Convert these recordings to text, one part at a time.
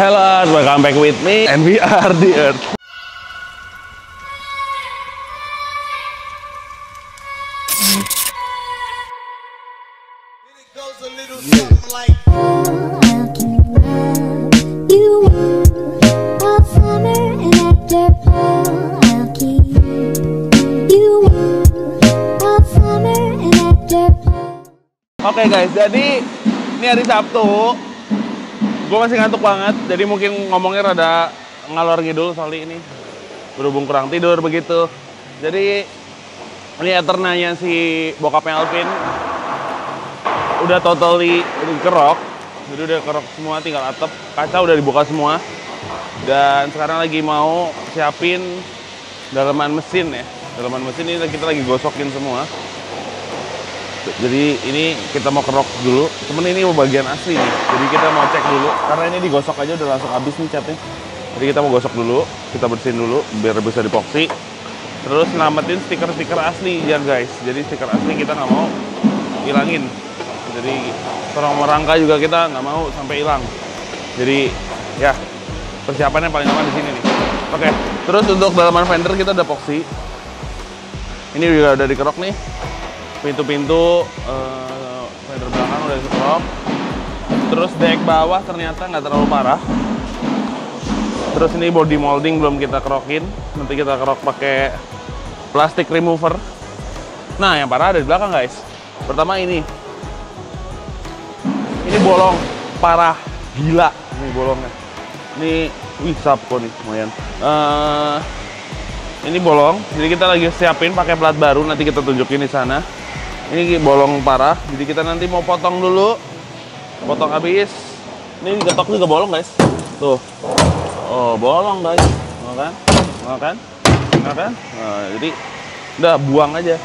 Hello Earth, welcome back with me and we are the Earth. Oke guys, jadi ini hari Sabtu. Gue masih ngantuk banget, jadi mungkin ngomongnya rada ngalor ngidul soalnya ini berhubung kurang tidur begitu. Jadi ini Eternanya si bokapnya Alvin udah totally kerok, jadi udah kerok semua, tinggal atap, kaca udah dibuka semua. Dan sekarang lagi mau siapin dalaman mesin ya. Dalaman mesin ini kita lagi gosokin semua. Jadi ini kita mau kerok dulu, temen ini bagian asli nih, jadi kita mau cek dulu karena ini digosok aja udah langsung habis nih catnya. Jadi kita mau gosok dulu, kita bersihin dulu biar bisa dipoksi. Terus nyelamatin stiker-stiker asli ya guys, jadi stiker asli kita nggak mau hilangin. Jadi orang merangka juga kita nggak mau sampai hilang. Jadi ya persiapannya paling aman di sini nih. Oke, terus untuk dalaman fender kita udah poksi. Ini juga udah dikerok nih. Pintu-pintu fender belakang udah dikerok. Terus dek bawah ternyata nggak terlalu parah. Terus ini body molding belum kita kerokin, nanti kita kerok pakai plastik remover. Nah yang parah ada di belakang guys. Pertama ini bolong parah gila nih bolongnya. Ini wih sapko nih lumayan. Ini bolong, jadi kita lagi siapin pakai plat baru, nanti kita tunjukin di sana. Ini bolong parah, jadi kita nanti mau potong dulu, potong habis. Ini getok juga bolong guys, tuh, oh bolong guys, makan. Nah, jadi udah buang aja.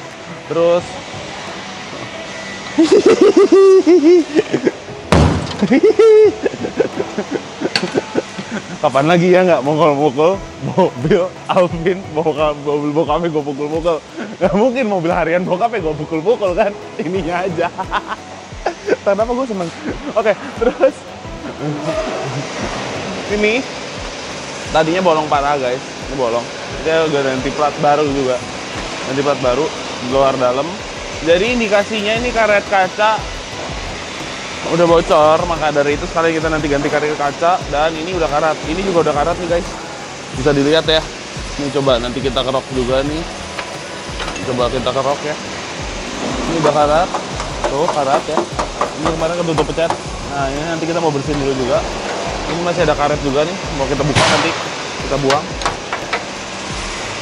Terus, kapan lagi ya nggak mukul-mukul mobil Alvin, mobil bokapnya gue pukul-pukul. Nggak mungkin mobil harian bokapnya gue pukul-pukul kan, ininya aja. Kenapa gue seneng? Oke, terus ini tadinya bolong parah guys, ini bolong. Dia udah ganti plat baru juga, ganti plat baru luar dalam. Jadi indikasinya ini karet kaca udah bocor, maka dari itu sekali kita nanti ganti karet kaca. Dan ini udah karat, ini juga udah karat nih guys, bisa dilihat ya. Ini coba nanti kita kerok juga nih, coba kita kerok ya. Ini udah karat, tuh karat ya. Ini kemarin ketutup pecet. Nah ini nanti kita mau bersihin dulu juga. Ini masih ada karet juga nih, mau kita buka nanti kita buang.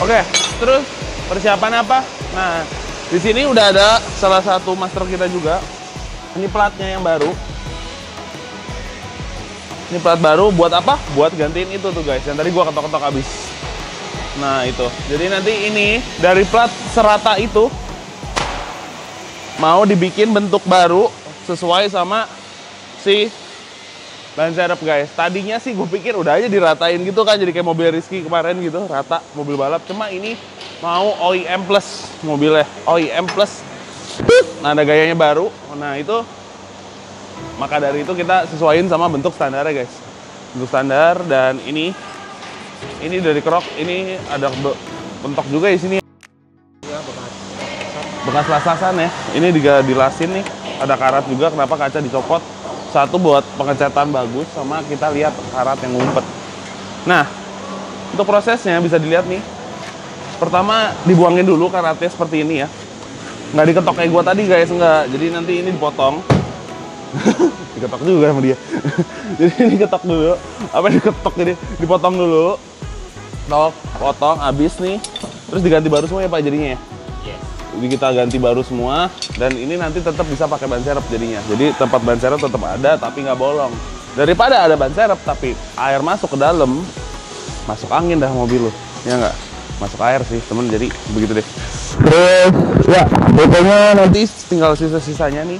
Oke, terus persiapan apa? Nah di sini udah ada salah satu master kita juga. Ini platnya yang baru. Ini plat baru buat apa? Buat gantiin itu tuh guys, yang tadi gua ketok-ketok habis. Nah itu, jadi nanti ini dari plat serata itu mau dibikin bentuk baru sesuai sama si ban serep guys. Tadinya sih gue pikir udah aja diratain gitu kan, jadi kayak mobil Rizky kemarin gitu, rata mobil balap. Cuma ini mau OEM plus mobilnya, OEM plus. Nah, ada gayanya baru. Nah, itu maka dari itu kita sesuaiin sama bentuk standarnya, guys. Bentuk standar. Dan ini dari kerok, ini ada bentok juga di sini. Bekas lasasan ya. Ini dilasin nih. Ada karat juga, kenapa kaca dicopot? Satu buat pengecatan bagus, sama kita lihat karat yang ngumpet. Nah, untuk prosesnya bisa dilihat nih. Pertama dibuangin dulu karatnya seperti ini ya. Nggak diketok kayak gue tadi guys, nggak. Jadi nanti ini dipotong. Diketok juga sama dia. Jadi ini diketok dulu. Apa diketok jadi? Dipotong dulu. Tok, potong, habis nih. Terus diganti baru semua ya Pak jadinya ya? Yes. Jadi kita ganti baru semua. Dan ini nanti tetap bisa pakai ban serep jadinya. Jadi tempat ban serep tetap ada tapi nggak bolong. Daripada ada ban serep tapi air masuk ke dalam, masuk angin dah mobil lu. Ya nggak? Masuk air sih temen, jadi begitu deh. Terus ya pokoknya nanti tinggal sisa-sisanya nih,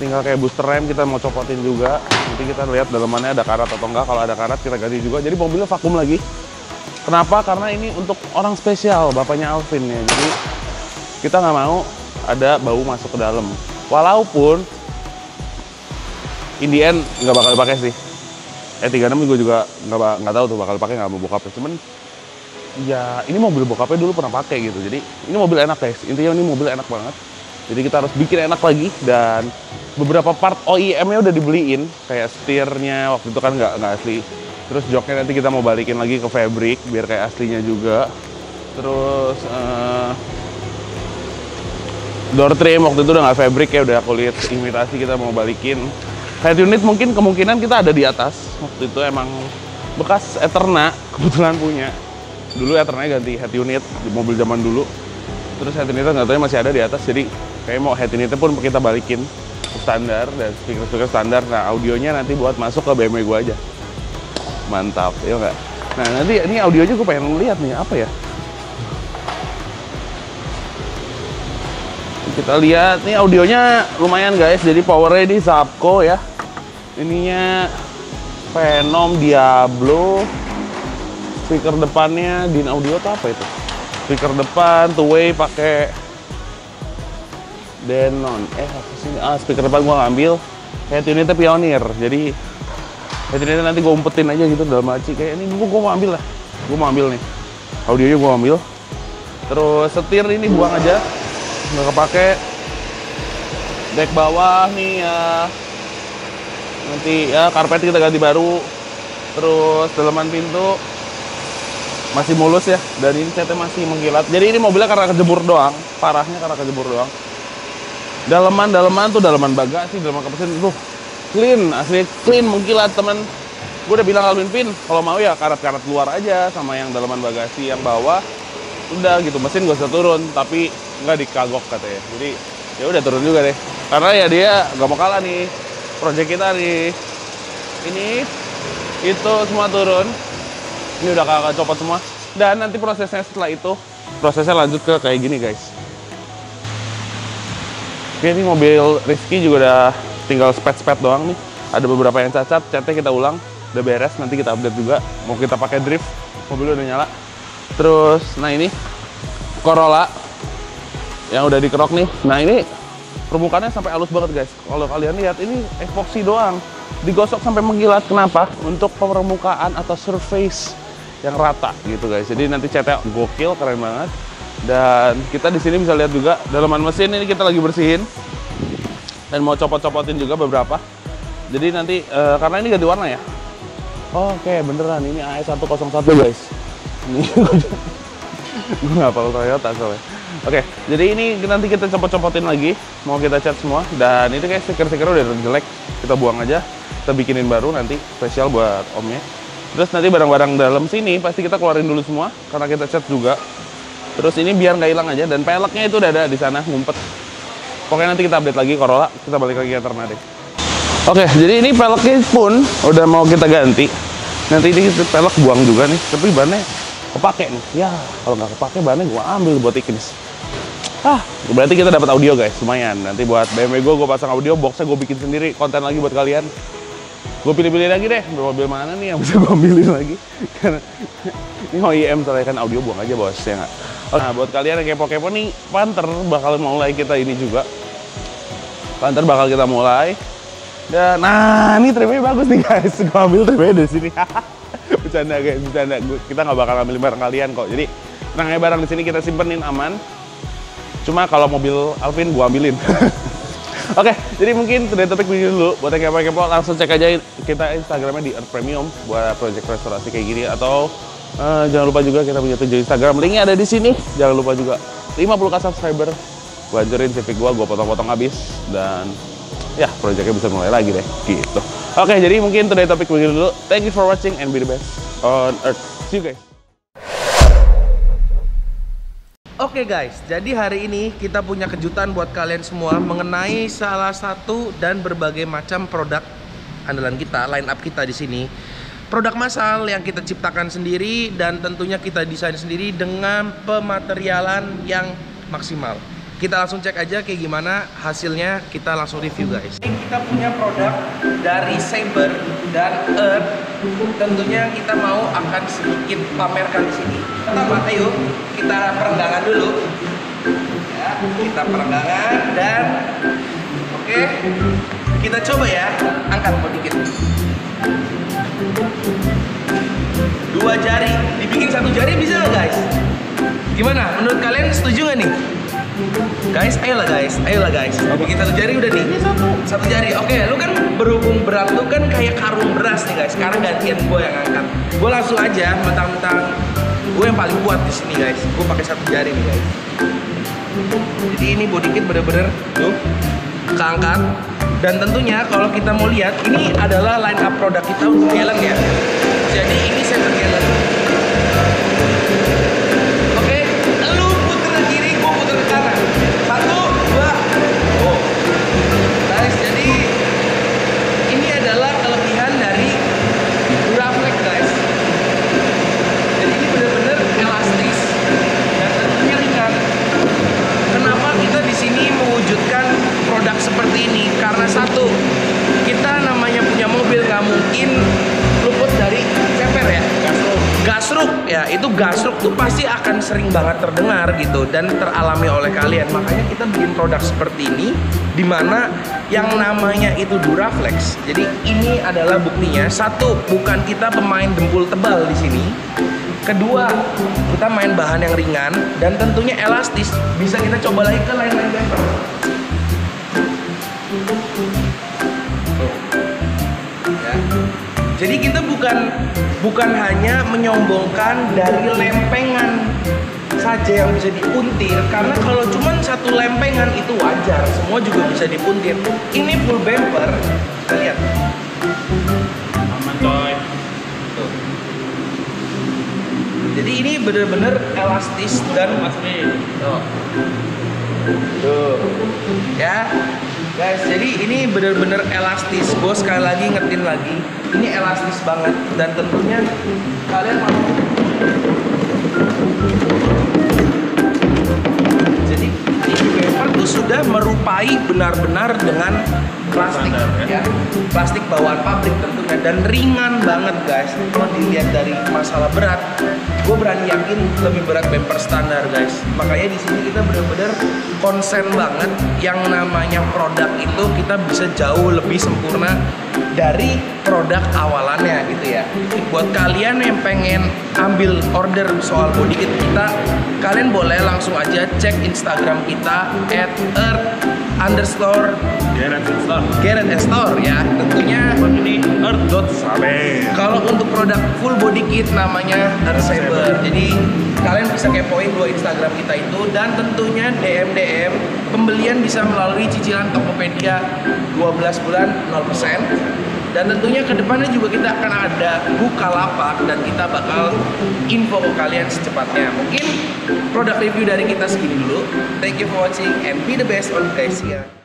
tinggal kayak booster rem kita mau copotin juga. Nanti kita lihat dalamannya ada karat atau enggak, kalau ada karat kita ganti juga. Jadi mobilnya vakum lagi. Kenapa? Karena ini untuk orang spesial, bapaknya Alvin ya. Jadi kita nggak mau ada bau masuk ke dalam, walaupun in the end nggak bakal dipakai sih. E36 gue juga nggak tahu tuh bakal pakai nggak mau bokapnya, cuman ya ini mobil bokapnya dulu pernah pakai gitu. Jadi ini mobil enak guys, intinya ini mobil enak banget. Jadi kita harus bikin enak lagi, dan beberapa part OEM-nya udah dibeliin, kayak setirnya waktu itu kan nggak asli. Terus joknya nanti kita mau balikin lagi ke fabric biar kayak aslinya juga. Terus door trim waktu itu udah nggak fabric ya, udah kulit imitasi, kita mau balikin. Head unit mungkin kemungkinan kita ada di atas, waktu itu emang bekas Eterna kebetulan punya. Dulu Eterna ganti head unit di mobil zaman dulu. Terus head unitnya nggak tahu masih ada di atas, jadi kayak mau head unitnya pun kita balikin standar, dan speaker-speaker standar. Nah, audionya nanti buat masuk ke BMW gua aja. Mantap, ya nggak? Nah, nanti ini audionya gua pengen lihat nih, apa ya? Kita lihat, nih audionya lumayan guys, jadi powernya di Zapco ya. Ininya Phenom Diablo. Speaker depannya Dean audio atau apa itu? Speaker depan, two-way pakai Denon, speaker depan gua ngambil head unitnya Pioneer, jadi head unitnya nanti gua umpetin aja gitu dalam aci, kayak ini gua mau ambil lah, gua mau ambil nih audionya, gua ambil. Terus setir ini buang aja, nggak kepake. Dek bawah nih ya, nanti ya karpet kita ganti baru. Terus daleman pintu masih mulus ya, dan ini catnya masih mengkilat, jadi ini mobilnya karena kejebur doang, parahnya karena kejebur doang. Daleman tuh, daleman bagasi, daleman kepesin tuh clean, asli clean, mengkilat temen. Gue udah bilang Alvin, Pin kalau mau ya karat-karat luar aja sama yang daleman bagasi yang bawah, udah gitu mesin gue sudah turun, tapi nggak dikagok katanya. Jadi ya udah turun juga deh, karena ya dia nggak mau kalah nih project kita nih. Ini itu semua turun, ini udah kagak copot semua, dan nanti prosesnya setelah itu prosesnya lanjut ke kayak gini guys. Oke, ini mobil Rizky juga udah tinggal spet-spet doang nih. Ada beberapa yang cacat, catnya kita ulang, udah beres, nanti kita update juga. Mau kita pakai drift, mobil udah nyala. Terus, nah ini Corolla yang udah dikerok nih. Nah ini permukaannya sampai halus banget guys. Kalau kalian lihat ini epoksi doang, digosok sampai mengkilat. Kenapa? Untuk permukaan atau surface yang rata gitu guys. Jadi nanti catnya gokil, keren banget. Dan kita di sini bisa lihat juga dalaman mesin ini kita lagi bersihin, dan mau copot-copotin juga beberapa. Jadi nanti karena ini ganti warna ya. Oke, beneran ini AS 101 guys. Ini gue nggak perlu Toyota soalnya. Oke, jadi ini nanti kita copot-copotin lagi, mau kita cat semua. Dan itu kayak stiker-stiker udah jelek, kita buang aja, kita bikinin baru nanti spesial buat omnya. Terus nanti barang-barang dalam sini pasti kita keluarin dulu semua karena kita cat juga. Terus ini biar nggak hilang aja, dan peleknya itu udah ada di sana ngumpet. Pokoknya nanti kita update lagi Corolla, kita balik lagi Eterna deh. Oke, jadi ini peleknya pun udah mau kita ganti. Nanti ini kita pelek buang juga nih, tapi bannya kepake nih. Ya, kalau nggak kepake bannya gua ambil buat Ignis. Ah, berarti kita dapat audio guys, lumayan. Nanti buat BMW gua pasang audio, boxnya gua bikin sendiri, konten lagi buat kalian. Gue pilih-pilih lagi deh, mobil mana nih yang bisa gue ambilin lagi. Karena ini OEM, soalnya kan audio buang aja bos, ya nggak? Nah, buat kalian yang kepo-kepo nih, Panther bakal mulai kita ini juga. Panther bakal kita mulai. Dan, nah, ini trimnya bagus nih guys, gue ambil trimnya dari sini. Bercanda guys, bercanda. Kita nggak bakal ambil barang kalian kok. Jadi, tenang aja barang di sini kita simpenin aman. Cuma kalau mobil Alvin, gue ambilin. Oke, jadi mungkin today topic video dulu. Buat yang kepo-kepo langsung cek aja kita Instagramnya di Earth Premium buat project restorasi kayak gini. Atau jangan lupa juga kita punya tujuan Instagram, linknya ada di sini. Jangan lupa juga 50k subscriber, gua anjurin CV gua potong-potong habis, dan ya projectnya bisa mulai lagi deh gitu. Oke, jadi mungkin today topic video dulu. Thank you for watching and be the best on Earth. See you guys. Oke guys, jadi hari ini kita punya kejutan buat kalian semua mengenai salah satu dan berbagai macam produk andalan kita, line up kita di sini. Produk massal yang kita ciptakan sendiri dan tentunya kita desain sendiri dengan pematerialan yang maksimal. Kita langsung cek aja kayak gimana hasilnya, kita langsung review guys. Ini kita punya produk dari Saber dan Earth. Tentunya kita mau akan sedikit pamerkan di sini. Pertama, ayo kita perenggangan dulu. Ya, kita perenggangan dan oke, kita coba ya, angkat mau dikit. Dua jari dibikin satu jari bisa nggak, guys? Gimana? Menurut kalian setuju nggak nih? Guys, ayolah guys, ayolah guys. Bikin satu jari udah nih. Satu jari. Oke, lu kan berhubung berat lu kan kayak karung beras nih guys. Sekarang gantian gue yang angkat. Gue langsung aja mentang-mentang gue yang paling kuat di sini guys. Gue pakai satu jari nih guys. Jadi ini body kit bener-bener tuh keangkat. Dan tentunya kalau kita mau lihat ini adalah line up produk kita untuk gallon ya. Jadi ini center gallon. Ya itu gasruk tuh pasti akan sering banget terdengar gitu dan teralami oleh kalian. Makanya kita bikin produk seperti ini dimana yang namanya itu Duraflex. Jadi ini adalah buktinya. Satu, bukan kita pemain dempul tebal di sini. Kedua, kita main bahan yang ringan dan tentunya elastis. Bisa kita coba lagi ke lain-lain bumper. Ya. Jadi kita bukan hanya menyombongkan dari lempengan saja yang bisa dipuntir, karena kalau cuma satu lempengan itu wajar, semua juga bisa dipuntir. Ini full bumper, kita lihat. Aman coy. Jadi ini bener-bener elastis dan tuh. Tuh. Ya. Guys, jadi ini bener-bener elastis. Gue sekali lagi ngetin lagi. Ini elastis banget. Dan tentunya kalian mau. Jadi ini bumper tuh sudah merupai benar-benar dengan plastik ya. Plastik bawaan pabrik tentunya. Dan ringan banget guys. Kalau dilihat dari masalah berat, gue berani yakin lebih berat bumper standar guys. Makanya di sini kita benar-benar konsen banget yang namanya produk itu kita bisa jauh lebih sempurna dari produk awalannya gitu ya. Buat kalian yang pengen ambil order soal body kit kita, kalian boleh langsung aja cek Instagram kita @earth_garageandstore ya. Tentunya ini earth_saber. Kalau untuk produk full body kit namanya Earth Saber. Jadi kalian bisa kepoin dua Instagram kita itu dan tentunya DM pembelian bisa melalui cicilan Tokopedia 12 bulan 0%. Dan tentunya kedepannya juga kita akan ada Bukalapak dan kita bakal info ke kalian secepatnya. Mungkin produk review dari kita segini dulu. Thank you for watching and be the best on Gracia.